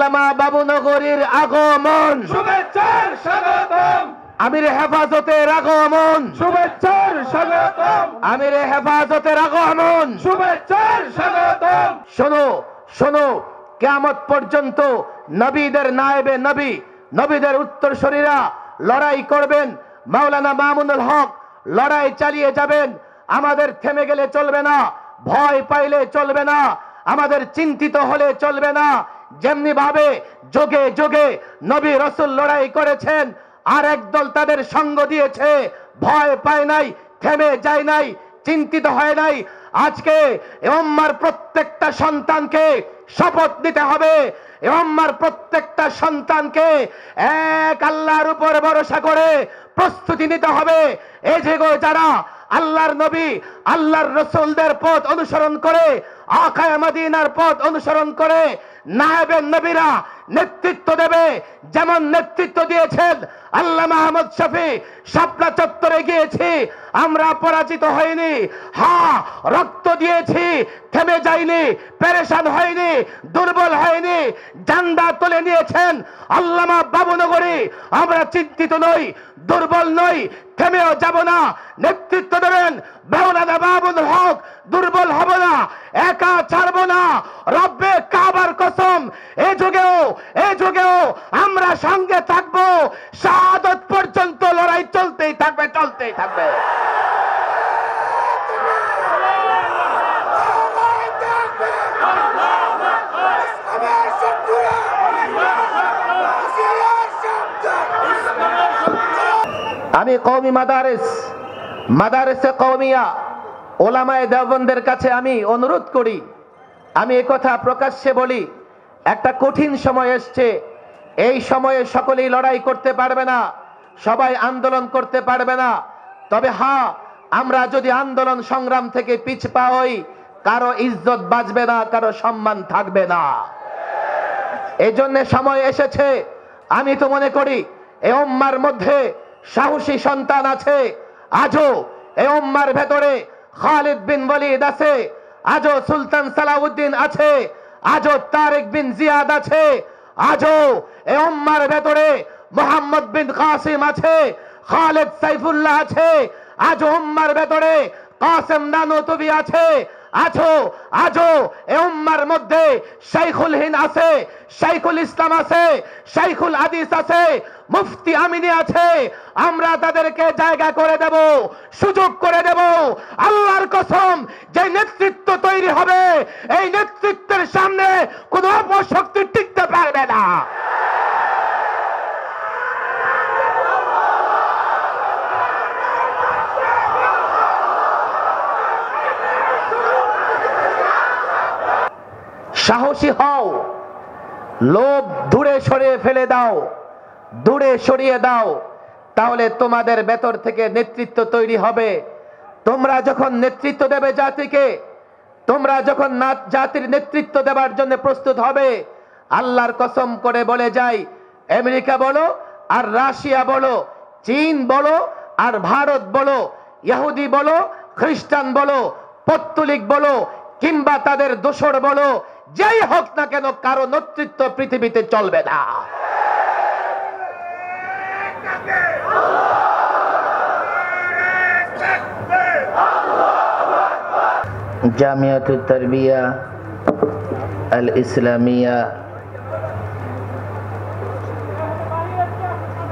আল্লামা বাবুনগরীর আগমন শুভেচ্ছার স্বাগতম। আমিরে হেফাজতের আগমন শুভেচ্ছার স্বাগতম। আমিরে হেফাজতের আগমন শুভেচ্ছার স্বাগতম। শোনো শোনো, কিয়ামত পর্যন্ত নবীদের নায়েবে নবী, নবীদের উত্তরসূরিরা লড়াই করবেন। মাওলানা মামুনুল হক লড়াই চালিয়ে যাবেন। আমাদের থেমে গেলে চলবে না, ভয় পাইলে চলবে না, আমাদের চিন্তিত হলে চলবে না। যেমনি ভাবে যোগে যোগে নবী রাসূল লড়াই করেছেন, আর একদল তাদের সঙ্গ দিয়েছে, ভয় পায় নাই, থেমে যায় নাই, চিন্তিত হয় নাই। আজকে এ উম্মার প্রত্যেকটা সন্তানকে শপথ নিতে হবে, এ উম্মার প্রত্যেকটা সন্তানকে এক আল্লাহর উপর ভরসা করে প্রস্তুতি নিতে হবে। এই যে যারা আল্লাহর নবী আল্লাহর রাসূলদের পথ অনুসরণ করে, আকায়ে মদিনার পথ অনুসরণ করে, নায়েবে নবীরা নেতৃত্ব দেবে। যেমন নেতৃত্ব দিয়েছেন আল্লামা আহমদ শফি। শাপলা চত্বরে গিয়েছি, আমরা পরাজিত হইনি, হ্যাঁ রক্ত দিয়েছি, থেমে যাইনি, পেরেশান হইনি, দুর্বল হইনি, জান্দা তুলে নিয়েছেন আল্লামা বাবুনগরী। আমরা চিন্তিত নই, দুর্বল নই, থেমেও যাব না, নেতৃত্ব দেবেন মাওলানা মামুনুল হক। দুর্বল হব না, একা ছাড়ব না, রব্বে কাবার কসম এই যুগেও আমরা সঙ্গে থাকবো, শাহাদত পর্যন্ত লড়াই চলতেই থাকবে, চলতেই থাকবে। আমি কওমি মাদারেসে কওমিয়া ওলামায়ে দেওবন্দের কাছে আমি অনুরোধ করি, আমি একথা প্রকাশ্যে বলি, একটা কঠিন সময় এসছে। এই সময়ে সকলেই লড়াই করতে পারবে না, সবাই আন্দোলন করতে পারবে না। তবে হ্যাঁ, আমরা যদি আন্দোলন সংগ্রাম থেকে পিছপা হই, কারো ইজ্জত বাঁচবে না, কারো সম্মান থাকবে না। এই জন্য সময় এসেছে। আমি তো মনে করি এ উম্মার মধ্যে সাহসী সন্তান আছে। আজও এই উম্মার ভেতরে খালিদ বিন ওয়ালিদ আছে, আজও সুলতান সালাহুদ্দিন আছে, আজও তারিক বিন জিয়াদ আছে, আজও এই উম্মার ভেতরে মোহাম্মদ বিন কাসিম আছে, খালেদ সাইফুল্লাহ আছে, আজও উম্মার ভেতরে কাসেম নানুতুবি আছে, আজও এই উম্মার মধ্যে শাইখুল হিন্দ আছে, শাইখুল ইসলাম আছে, শাইখুল হাদিস আছে, মুফতি আমিনী আছে। আমরা তাদেরকে জায়গা করে দেব, সুযোগ করে দেব। আল্লাহর কসম, যে নেতৃত্ব তৈরি হবে, এই নেতৃত্বের সামনে কোনো অপশক্তি টিকতে পারবে না। সাহসী হও, লোভ দূরে সরিয়ে ফেলে দাও, দূরে সরিয়ে দাও, তাহলে তোমাদের ভেতর থেকে নেতৃত্ব তৈরি হবে। তোমরা যখন নেতৃত্ব দেবে জাতিকে, তোমরা যখন জাতির নেতৃত্ব দেওয়ার জন্য প্রস্তুত হবে, আল্লাহর কসম করে বলে যাই, আমেরিকা বলো আর রাশিয়া বলো, চীন বলো আর ভারত বলো, ইহুদি বলো, খ্রিস্টান বলো, পত্তলিক বলো, কিংবা তাদের দোসর বলো, যেই হোক না কেন, কারো নেতৃত্ব পৃথিবীতে চলবে না। জামিয়াতুল তারবিয়া আল ইসলামিয়া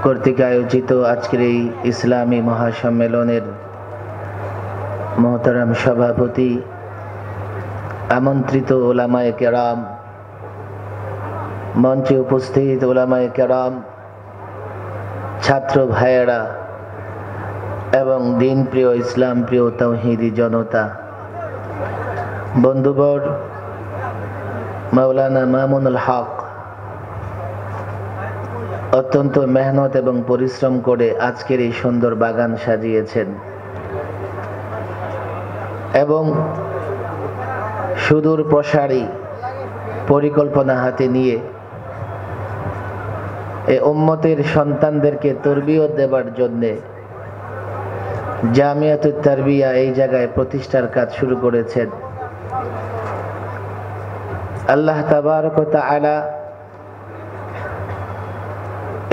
কর্তৃক আয়োজিত আজকের এই ইসলামী মহাসম্মেলনের মহতরম সভাপতি, আমন্ত্রিত ওলামায়ে কেরাম, মঞ্চে উপস্থিত ওলামায়ে কেরাম, ছাত্র ভাইয়েরা এবং দিন প্রিয়, ইসলাম প্রিয়, তাওহীদি জনতা, বন্ধুবর, মাওলানা মামুনুল হক অত্যন্ত মেহনত এবং পরিশ্রম করে আজকের এই সুন্দর বাগান সাজিয়েছেন। এবং সুদূর প্রসারী পরিকল্পনা হাতে নিয়ে এ উম্মতের সন্তানদেরকে তরবিয়ত দেবার জন্যে জামিয়াতুত তারবিয়া এই জায়গায় প্রতিষ্ঠার কাজ শুরু করেছেন। আল্লাহ তাবারক ওয়া তাআলা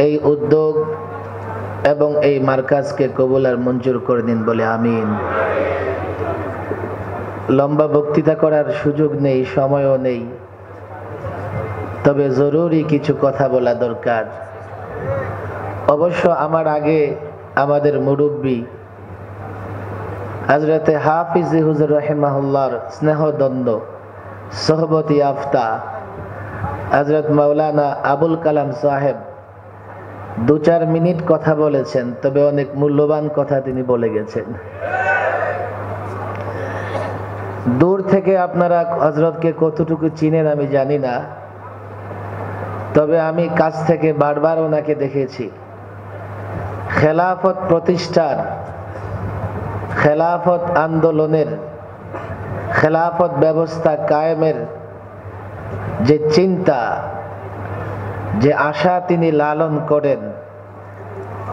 এই উদ্যোগ এবং এই মার্কাজকে কবুল আর মঞ্জুর করে দিন বলে আমিন। লম্বা বক্তৃতা করার সুযোগ নেই, সময়ও নেই, তবে জরুরি কিছু কথা বলা দরকার। অবশ্য আমার আগে আমাদের মুরব্বী হযরত হাফিজ হুজুর রাহিমাহুল্লাহর স্নেহদ্বন্দ্ব সোহবতি আফতা হযরত মাওলানা আবুল কালাম সাহেব দু চার মিনিট কথা বলেছেন, তবে অনেক মূল্যবান কথা তিনি বলে গেছেন। দূর থেকে আপনারা হযরতকে কতটুকু চিনেন আমি জানি না, তবে আমি কাছ থেকে বারবার ওনাকে দেখেছি। খেলাফত প্রতিষ্ঠার, খেলাফত আন্দোলনের, খেলাফত ব্যবস্থা কায়েমের যে চিন্তা, যে আশা তিনি লালন করেন,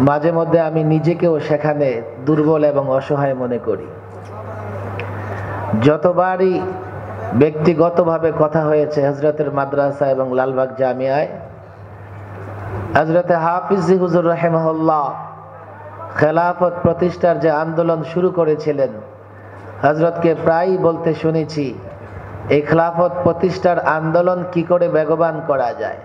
মাঝে মধ্যে আমি নিজেকেও সেখানে দুর্বল এবং অসহায় মনে করি। যতবারই ব্যক্তিগতভাবে কথা হয়েছে হযরতের মাদ্রাসা এবং লালবাগ জামিয়ায়, হযরত হাফিজ হুজুর রাহিমাহুল্লাহ খেলাফত প্রতিষ্ঠার যে আন্দোলন শুরু করেছিলেন, হযরতকে প্রায়ই বলতে শুনেছি এই খেলাফত প্রতিষ্ঠার আন্দোলন কি করে বেগবান করা যায়,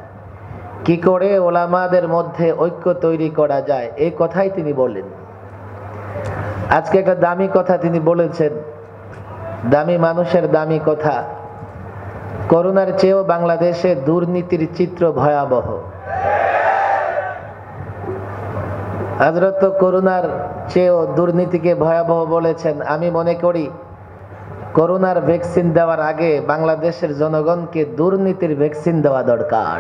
কি করে ওলামাদের মধ্যে ঐক্য তৈরি করা যায়, এই কথাই তিনি বলেন। আজকে একটা দামি কথা তিনি বলেছেন, দামি মানুষের দামি কথা। করোনার চেয়েও বাংলাদেশে দুর্নীতির চিত্র ভয়াবহ। হযরত তো করোনার চেয়েও দুর্নীতিকে ভয়াবহ বলেছেন। আমি মনে করি করোনার ভ্যাকসিন দেওয়ার আগে বাংলাদেশের জনগণকে দুর্নীতির ভ্যাকসিন দেওয়া দরকার।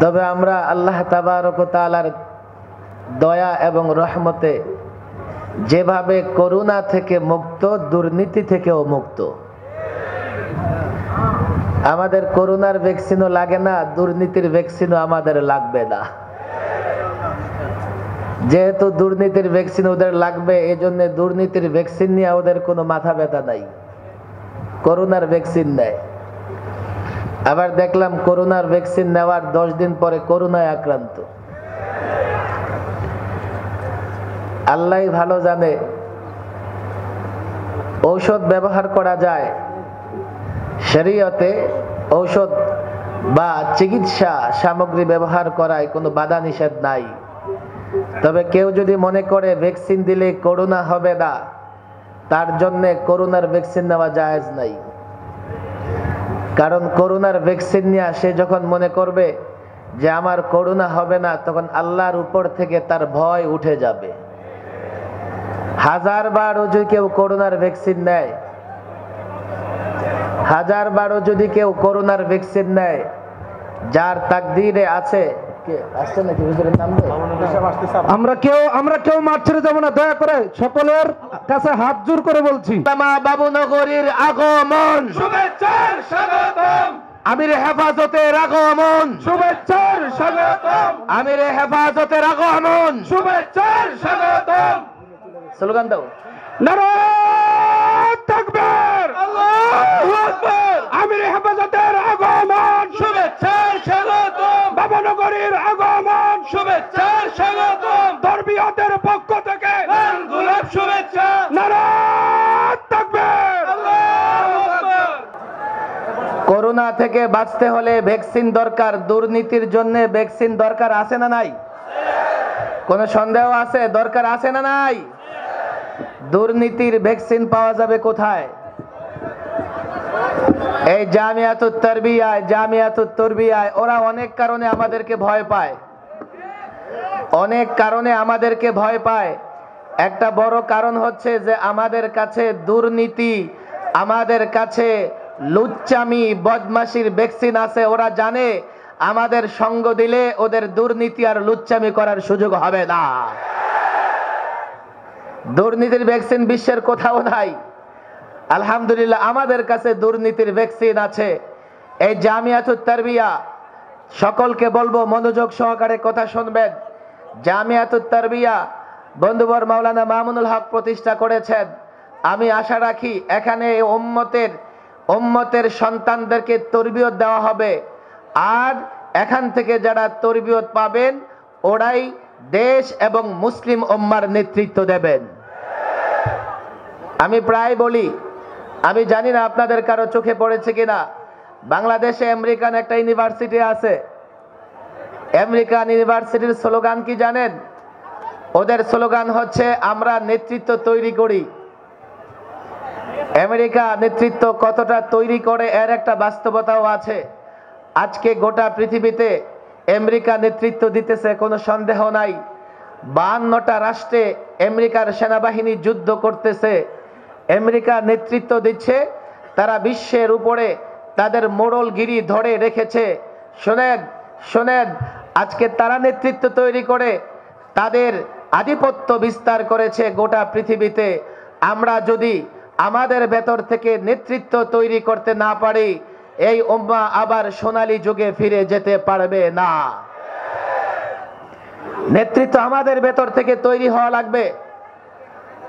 তবে আমরা আল্লাহ তাবারক ওয়া তাআলার দয়া এবং রহমতে যেভাবে করোনা থেকে মুক্ত, দুর্নীতি থেকেও মুক্ত। আমাদের করোনার ভ্যাকসিনও লাগে না, দুর্নীতির ভ্যাকসিনও আমাদের লাগবে না। যেহেতু দুর্নীতির ভ্যাকসিন ওদের লাগবে, এজন্য দুর্নীতির ভ্যাকসিন নিয়ে ওদের কোনো মাথা ব্যথা নাই, করোনার ভ্যাকসিন নেয়। আবার দেখলাম করোনার ভ্যাকসিন নেওয়ার 10 দিন পরে করোনায় আক্রান্ত। আল্লাহ ভালো জানে ঔষধ ব্যবহার করা যায়, শরীয়তে ঔষধ বা চিকিৎসা সামগ্রী ব্যবহার করায় কোনো বাধা নিষেধ নাই। তবে কেউ যদি মনে করে ভ্যাকসিন দিলে করোনা হবে না, তার জন্য করোনার ভ্যাকসিন নেওয়া জায়েজ নাই। কারণ করোনার ভ্যাকসিন নিয়ে সে যখন মনে করবে যে আমার করোনা হবে না, তখন আল্লাহর উপর থেকে তার ভয় উঠে যাবে। হাজারবারও যদি কেউ করোনার ভ্যাকসিন নেয়, হাজারবারও যদি কেউ করোনার ভ্যাকসিন নেয়, যার তাকদিরে আছে, আমরা কেউ মাঠ ছেড়ে যাব না। দয়া করে সকলের কাছে হাত জোর করে বলছি, আল্লামা বাবুনগরীর আগমন শুভেচ্ছার স্বাগতম। আমির হেফাজতের আগমন শুভেচ্ছার স্বাগতম। আমির হেফাজতের আগমন শুভেচ্ছার স্বাগতম। স্লোগান দাও, নারায়ে তাকবীর, আল্লাহু আকবার। আমির হেফাজতের আগমন শুভেচ্ছার স্বাগতম। বাবুনগরীর আগমন শুভেচ্ছার স্বাগতম। তরবিয়তের পক্ষ থেকে লাল গোলাপ শুভেচ্ছা, নারায়ে তাকবীর, আল্লাহু আকবার। করোনা থেকে বাঁচতে হলে ভ্যাকসিন দরকার, দুর্নীতির জন্য ভ্যাকসিন দরকার আছে না নাই? কোনো সন্দেহ আছে? দরকার আছে না নাই? দুর্নীতির ভ্যাকসিন পাওয়া যাবে কোথায়? এই জামিয়াতুত তারবিয়ায়, জামিয়াতুত তারবিয়ায়। ওরা অনেক কারণে আমাদেরকে ভয় পায়, অনেক কারণে আমাদেরকে ভয় পায়। একটা বড় কারণ হচ্ছে যে আমাদের কাছে দুর্নীতি, আমাদের কাছে লুচ্চামি, বদমাশির ভ্যাকসিন আছে। ওরা জানে আমাদের সঙ্গ দিলে ওদের দুর্নীতি আর লুচ্চামি করার সুযোগ হবে না। দুর্নীতির ভ্যাকসিন বিশ্বের কোথাও নাই, আলহামদুলিল্লাহ আমাদের কাছে দুর্নীতির ভ্যাকসিন আছে। এই জামিয়াতুত তারবিয়া, সকলকে বলবো মনোযোগ সহকারে কথা শুনবেন। জামিয়াতুত তারবিয়া বন্ধুবর মাওলানা মামুনুল হক প্রতিষ্ঠা করেছেন। আমি আশা রাখি এখানে উম্মতের সন্তানদেরকে তরবিয়ত দেওয়া হবে। आज एखान थेके जारा तरबियत पाबेन ओराई देश एवं मुस्लिम उम्मार नेतृत्व देबेन। आमी प्राय बोली, आमी जानी ना आपनादेर कारो चोखे पड़ेछे किना, बांग्लादेशे अमेरिकान एकटा यूनिवर्सिटी आछे। अमेरिकान यूनिवर्सिटीर स्लोगान कि जानेन? ओदेर स्लोगान होच्छे आमरा नेतृत्व तैरी करी। अमेरिका नेतृत्व कतटा तैरी करे एर एकटा बास्तबताओ आछे। आजके गोटा पृथिबीते अमेरिका नेतृत्व दितेछे, कोनो सन्देह नाई। 52टा राष्ट्रे अमेरिकार सेनाबाहिनी युद्ध करतेछे, अमेरिका नेतृत्व दिच्छे, तारा विश्वेर उपरे तादेर मोड़लगिरी धरे रेखेछे। शुनेन शुनेन, आजके तारा नेतृत्व तैरी करे तादेर आधिपत्य विस्तार करेछे गोटा पृथिबीते। आमरा यदि आमादेर भेतर थेके नेतृत्व तैरी करते ना पारी, এই উম্মাহ আবার সোনালী যুগে ফিরে যেতে পারবে না। নেতৃত্ব আমাদের ভেতর থেকে তৈরি হওয়া লাগবে।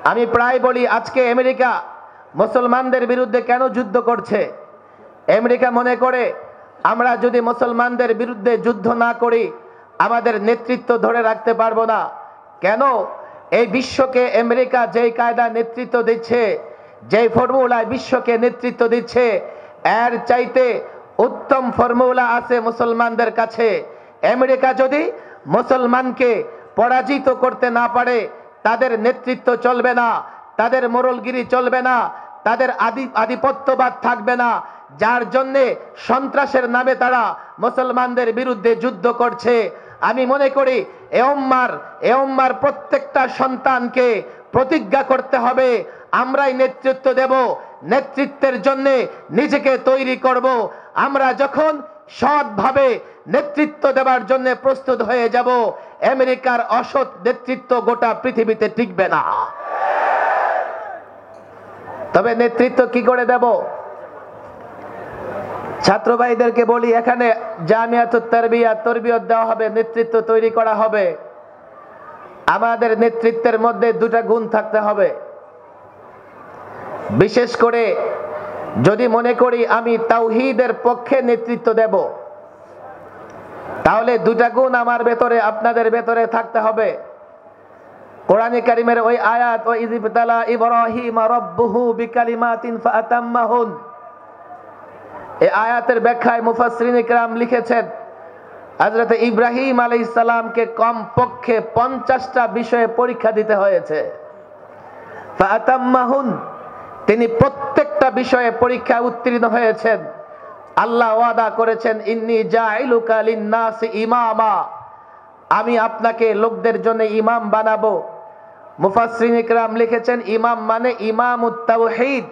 আমি প্রায় বলি, আজকে আমেরিকা মুসলমানদের বিরুদ্ধে কেন যুদ্ধ করছে? আমেরিকা মনে করে আমরা যদি মুসলমানদের বিরুদ্ধে যুদ্ধ না করি, আমাদের নেতৃত্ব ধরে রাখতে পারবো না। কেন? এই বিশ্বকে আমেরিকা যেই কায়দা নেতৃত্ব দিচ্ছে, যেই ফর্মুলায় বিশ্বকে নেতৃত্ব দিচ্ছে, एर चाहते उत्तम फर्मुला आसे मुसलमानदेर काछे। अमेरिका यदि मुसलमान के पराजित करते ना पारे, तादेर नेतृत्व चलबे ना, तादेर मोरलगिरी चलबे ना, तादेर आधिपत्यवाद थाकबे ना, जार जन्य सन्त्रासेर नामे तारा मुसलमानदेर बिरुद्धे युद्ध करछे। आमी मने करी ए उम्मार प्रत्येकटा सन्तानके प्रतिज्ञा करते हबे আমরাই নেতৃত্ব দেব, নেতৃত্বের জন্য নিজেকে তৈরি করব। আমরা যখন সৎভাবে নেতৃত্ব দেওয়ার জন্য প্রস্তুত হয়ে যাব, আমেরিকার অসৎ নেতৃত্ব গোটা পৃথিবীতে টিকবে না। তবে নেতৃত্ব কি করে দেব? ছাত্র ভাইদেরকে বলি, এখানে জামিয়াতুত তারবিয়া তরবিয়ত দেওয়া হবে, নেতৃত্ব তৈরি করা হবে। আমাদের নেতৃত্বের মধ্যে দুটা গুণ থাকতে হবে। বিশেষ করে যদি মনে করি আমি তাওহীদের পক্ষে নেতৃত্ব দেব, তাহলে দুটা গুণ আমার ভেতরে আপনাদের ভেতরে থাকতে হবে। কোরআনে কারিমের ওই আয়াত, ওয়া ইযিবতালা ইব্রাহিম রাব্বুহু বিকালিমাতিন ফাতাম্মাহুন, এই আয়াতের ব্যাখ্যায় মুফাসসিরিন کرام লিখেছেন, হযরত ইব্রাহিম আলাইহিস সালামকে কমপক্ষে 50টা বিষয়ে পরীক্ষা দিতে হয়েছে। ফাতাম্মাহুন, তিনি প্রত্যেকটা বিষয়ে পরীক্ষা উত্তীর্ণ হয়েছেন। আল্লাহ ওয়াদা করেছেন, ইন্নী জাইলুকা লিন-নাস ইমামা, আমি আপনাকে লোকদের জন্য ইমাম বানাবো। মুফাসসিরিন ইকরাম লিখেছেন, ইমাম মানে ইমামুত তাওহীদ।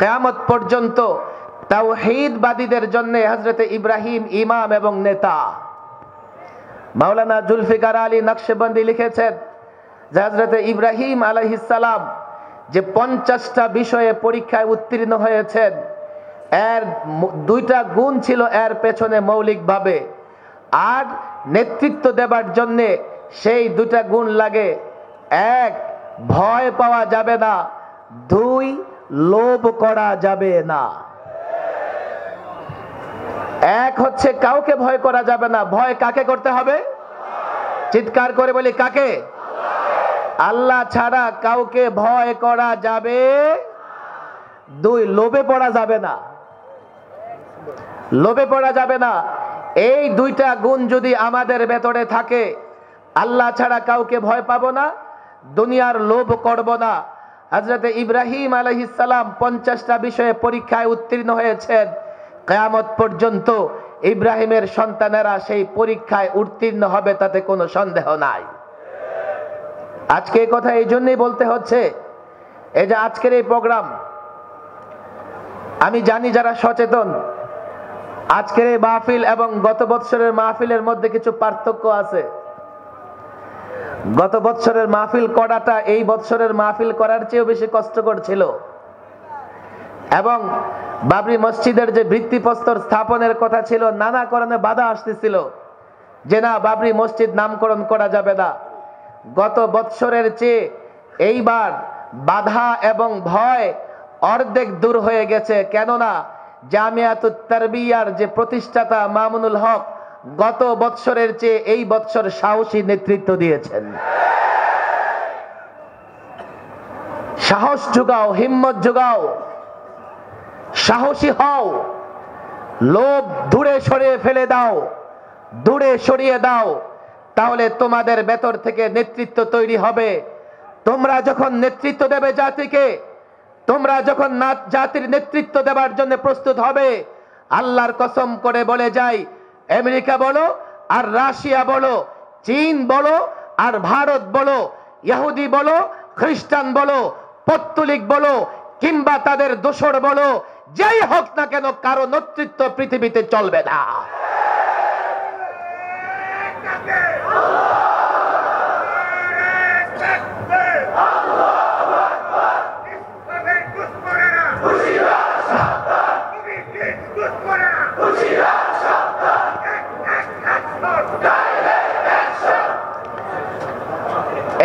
কিয়ামত পর্যন্ত তাওহীদবাদীদের জন্য হযরত ইব্রাহিম ইমাম এবং নেতা। মাওলানা জুলফিকার আলী নকশবন্দি লিখেছেন, হযরত ইব্রাহিম আলাইহিস সালাম যে 50টা বিষয়ে পরীক্ষায় উত্তীর্ণ হয়েছেন, এর দুইটা গুণ ছিল এর পেছনে মৌলিকভাবে। আর নেতৃত্ব দেবার জন্যে সেই দুইটা গুণ লাগে। এক, ভয় পাওয়া যাবে না। দুই, লোভ করা যাবে না। এক হচ্ছে কাউকে ভয় করা যাবে না। ভয় কাকে করতে হবে? চিৎকার করে বলি, কাকে? আল্লাহ ছাড়া কাউকে ভয় করা যাবে। দুই, লোভে পড়া যাবে না। লোভে পড়া যাবে না। এই দুইটা গুণ যদি আমাদের ভেতরে থাকে, আল্লাহ ছাড়া কাউকে ভয় পাবো না, দুনিয়ার লোভ করব না। হযরত ইব্রাহিম আলাইহিস সালাম 50টা বিষয়ে পরীক্ষায় উত্তীর্ণ হয়েছেন। কিয়ামত পর্যন্ত ইব্রাহিমের সন্তানেরা সেই পরীক্ষায় উত্তীর্ণ হবে, তাতে কোনো সন্দেহ নাই। আজকে এই কথা এই জন্যই বলতে হচ্ছে, এই যে আজকের এই প্রোগ্রাম, আমি জানি যারা সচেতন, আজকের এই মাহফিল এবং গত বৎসরের মাহফিলের মধ্যে কিছু পার্থক্য আছে। গত বৎসরের মাহফিল করাটা এই বৎসরের মাহফিল করার চেয়েও বেশি কষ্টকর ছিল। এবং বাবরি মসজিদের যে ভিত্তিপ্রস্তর স্থাপনের কথা ছিল, নানা কারণে বাধা আসতেছিল যে না, বাবরি মসজিদ নামকরণ করা যাবে না। গত বৎসরের চেয়ে এইবার বাধা এবং ভয় অর্ধেক দূর হয়ে গেছে। কেননা জামিয়াতুত তারবিয়ার যে প্রতিষ্ঠাতা মামুনুল হক গত বৎসরের চেয়ে এই বৎসর সাহসী নেতৃত্ব দিয়েছেন। সাহস যোগাও, হিম্মত যোগাও, সাহসী হও, লোভ দূরে সরিয়ে ফেলে দাও, দূরে সরিয়ে দাও, তাহলে তোমাদের ভেতর থেকে নেতৃত্ব তৈরি হবে। তোমরা যখন নেতৃত্ব দেবে জাতিকে, তোমরা যখন জাতির নেতৃত্ব দেওয়ার জন্য প্রস্তুত হবে, আল্লাহর কসম করে বলে যাই, আমেরিকা বলো আর রাশিয়া বলো, চীন বলো আর ভারত বলো, ইহুদি বলো, খ্রিস্টান বলো, পত্তলিক বলো, কিংবা তাদের দোসর বলো, যাই হোক না কেন কারো নেতৃত্ব পৃথিবীতে চলবে না।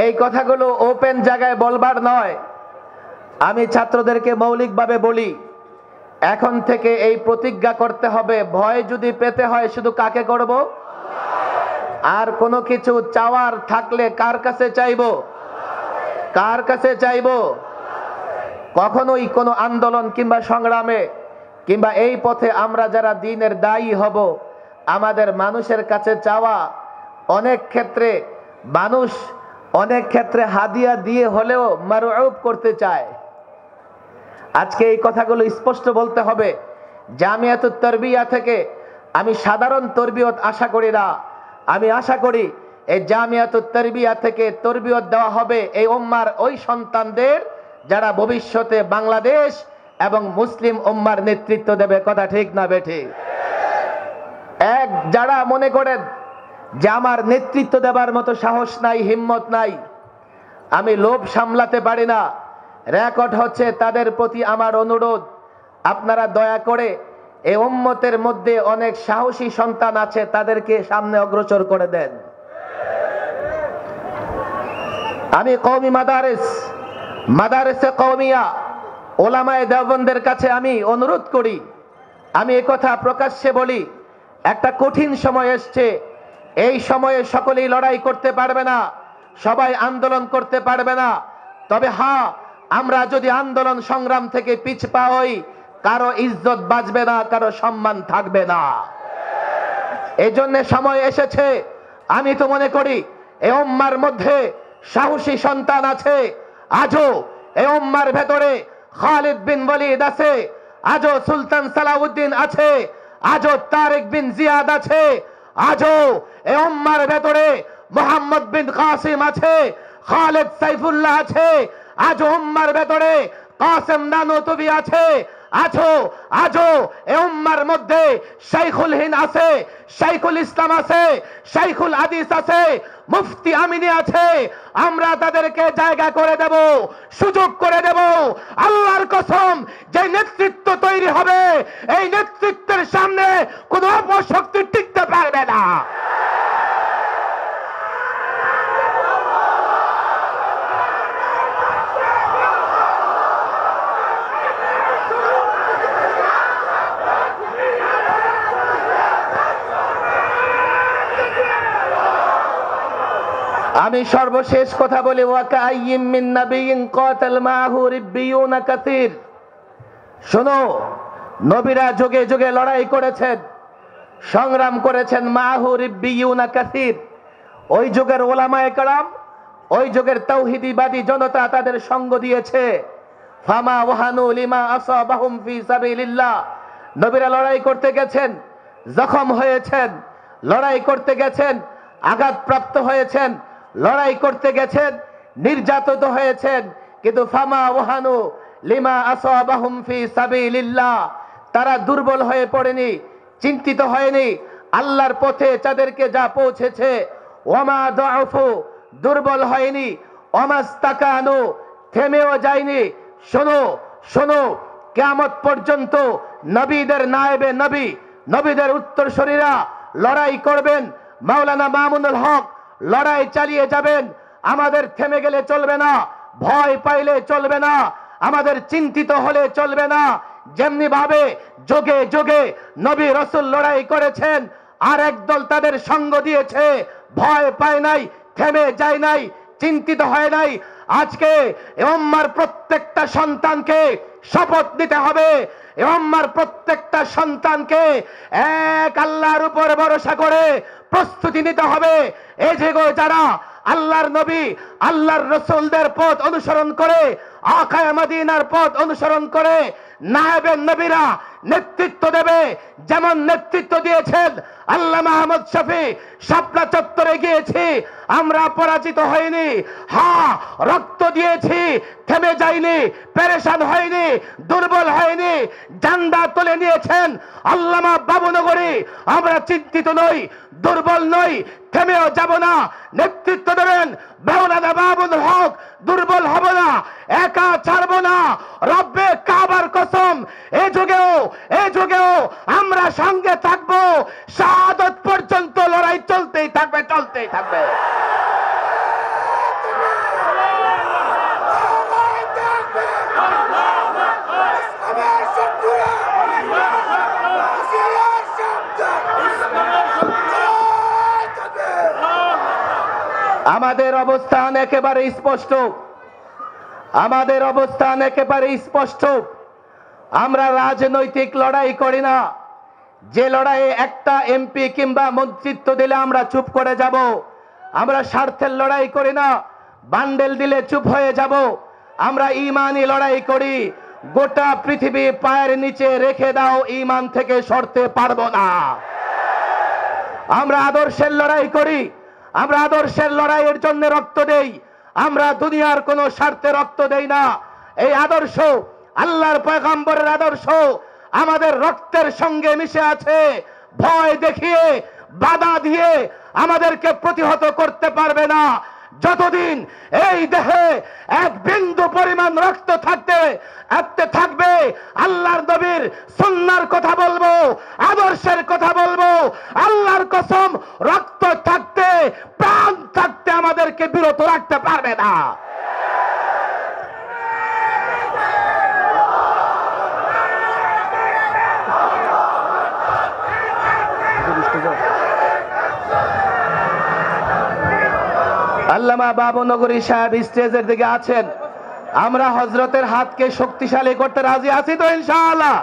এই কথাগুলো ওপেন জায়গায় বলবার নয়, আমি ছাত্রদেরকে মৌলিকভাবে বলি, এখন থেকে এই প্রতিজ্ঞা করতে হবে, ভয় যদি পেতে হয় শুধু কাকে করব, আর কোনো কিছু চাওয়ার থাকলে কার কাছে চাইব, কার কাছে চাইব। কখনোই কোনো আন্দোলন কিংবা সংগ্রামে কিংবা এই পথে আমরা যারা দ্বীনের দায়ী হব, আমাদের মানুষের কাছে চাওয়া, অনেক ক্ষেত্রে মানুষ অনেক ক্ষেত্রে হাদিয়া দিয়ে হলেও মারউব করতে চায়। আজকে এই কথাগুলো স্পষ্ট বলতে হবে। জামিয়াতুত তারবিয়া থেকে আমি সাধারণ তরবিয়ত আশা করি না, আমি আশা করি এই জামিয়াতুত তারবিয়া থেকে তরবিয়ত দেওয়া হবে এই উম্মার ওই সন্তানদের যারা ভবিষ্যতে বাংলাদেশ এবং মুসলিম উম্মার নেতৃত্ব দেবে। কথা ঠিক না বেঠিক? এক যারা মনে করেন যে আমার নেতৃত্ব দেবার মতো সাহস নাই, হিম্মত নাই, আমি লোভ সামলাতে পারি না, রেকর্ড হচ্ছে তাদের প্রতি আমার অনুরোধ, আপনারা দয়া করে এই উম্মতের মধ্যে অনেক সাহসী সন্তান আছে, তাদেরকে সামনে অগ্রসর করে দেন। আমি কওমি মাদারেস, মাদারেসে কওমিয়া, ওলামায়ে দেওবন্দের কাছে আমি অনুরোধ করি, আমি একথা প্রকাশ্যে বলি, একটা কঠিন সময় এসছে, এই সময়ে সকলেই লড়াই করতে পারবে না, সবাই আন্দোলন করতে পারবে না, তবে হ্যাঁ আমরা যদি আন্দোলন সংগ্রাম থেকে পিছপা হই কারো ইজ্জত বাঁচবে না, কারো সম্মান থাকবে না। এই জন্য সময় এসেছে। আমি তো মনে করি এই উম্মার মধ্যে সাহসী সন্তান আছে, আজও এই উম্মার ভেতরে খালিদ বিন ওয়ালিদ আছে, আজও সুলতান সালাহুদ্দিন আছে, আজও তারিক বিন জিয়াদ আছে, আজও এই উম্মার ভেতরে মোহাম্মদ বিন কাসিম আছে, খালেদ সাইফুল্লাহ আছে, আজও উম্মার ভেতরে কাসেম নানুতুবি আছে, আজও আজও এই উম্মার মধ্যে শাইখুল হিন্দ আছে, শাইখুল ইসলাম আছে, শাইখুল হাদিস আছে, মুফতি আমিনী আছে। আমরা তাদেরকে জায়গা করে দেব, সুযোগ করে দেব। আল্লাহর কসম যে নেতৃত্ব তৈরি হবে এই নেতৃত্বের সামনে কোনো অপশক্তি টিকতে পারবে না। আমি সর্বশেষ কথা বলি, ওয়াকাইয়্যিম মিন নাবিয়্যিন কাতাল মাহু রিব্বিয়ুনা কাসীর। শোনো, নবীরা যুগে যুগে লড়াই করেছেন, সংগ্রাম করেছেন, মাহু রিব্বিয়ুনা কাসীর। ওই যুগের ওলামায়ে কেরাম, ওই যুগের তাওহীদবাদী জনতা তাদের সঙ্গ দিয়েছে। ফামা ওয়াহানু লিমা আসাবাহুম ফি সাবিলিল্লাহ। নবীরা লড়াই করতে গেছেন, জখম হয়েছেন, লড়াই করতে গেছেন, আঘাতপ্রাপ্ত হয়েছেন, লড়াই করতে গেছেন, নির্যাতিত হয়েছেন, কিন্তু ফামা ওয়াহানু লিমা আসাবাহুম ফি সাবিলিল্লাহ, তারা দুর্বল হয়ে পড়েনি, চিন্তিত হয়নি। আল্লাহর পথে তাদেরকে যা পৌঁছেছে, ওয়ামা দাউফু, দুর্বল হয়নি, ওয়ামাস্তাকানু, থেমেও যায়নি। শোনো শোনো, কিয়ামত পর্যন্ত নবীদের নায়েবে নবী, নবীদের উত্তরসূরিরা লড়াই করবেন। মাওলানা মামুনুল হক লড়াই চালিয়ে যাবেন। আমাদের থেমে গেলে চলবে না, ভয় পাইলে চলবে না, আমাদের চিন্তিত হলে চলবে না। যেমনি ভাবে जुगे जुगे नबी रसूल लड़ाई करेছেন আর এক দল তাদের সঙ্গ দিয়েছে ভয় পায় নাই থেমে যায় নাই চিন্তিত হয় নাই আজকে এই উম্মার প্রত্যেকটা সন্তানকে শপথ নিতে হবে এই উম্মার প্রত্যেকটা সন্তানকে এক আল্লাহর উপর ভরসা করে প্রস্তুতি নিতে হবে এই যে গো যারা আল্লাহর নবী আল্লাহর রাসূলদের পথ অনুসরণ করে আকায়ে মদিনার পথ অনুসরণ করে নায়েবে নবীরা নেতৃত্ব দেবে যেমন নেতৃত্ব দিয়েছেন আল্লামা আহমদ শফি শাপলা চত্বরে গিয়েছি আমরা পরাজিত হইনি হ্যাঁ রক্ত দিয়েছি থেমে যাইনি পেরেশান হইনি দুর্বল হইনি জান্দা তুলে নিয়েছেন আল্লামা বাবুনগরী আমরা চিন্তিত নই দুর্বল নই থেমেও যাব না নেতৃত্ব দেবেন মাওলানা মামুনুল হক দুর্বল হব না একা ছাড়ব না রব্বে কাবার কসম এই যুগেও আমরা সঙ্গে থাকব শাহাদত পর্যন্ত লড়াই চলতেই থাকবে চলতেই থাকবে আমাদের অবস্থান একেবারে স্পষ্ট আমাদের অবস্থান একেবারে স্পষ্ট আমরা রাজনৈতিক লড়াই করি না যে লড়াইয়ে একটা এমপি কিংবা মন্ত্রিত্ব দিলে আমরা চুপ করে যাব আমরা স্বার্থের লড়াই করি না বান্ডেল দিলে চুপ হয়ে যাব আমরা ঈমানি লড়াই করি গোটা পৃথিবী পায়ের নিচে রেখে দাও ঈমান থেকে সরতে পারবো না আমরা আদর্শের লড়াই করি আমরা আদর্শের লড়াইয়ের জন্য রক্ত দেই আমরা দুনিয়ার কোনো স্বার্থে রক্ত দেই না এই আদর্শ আল্লাহর পয়গম্বরের আদর্শ আমাদের রক্তের সঙ্গে মিশে আছে ভয় দেখিয়ে বাধা দিয়ে আমাদেরকে প্রতিহত করতে পারবে না যতদিন এই দেহে এক বিন্দু পরিমাণ রক্ত থাকবে আল্লাহর নবীর সুন্নাহর কথা বলবো আদর্শের কথা বলবো আল্লাহর কসম রক্ত থাকতে প্রাণ থাকতে আমাদেরকে বিরত রাখতে পারবে না আল্লামা বাবুনগরী সাহেব স্টেজের দিকে আছেন আমরা হযরতের হাতকে শক্তিশালী করতে রাজি আছি তো ইনশাআল্লাহ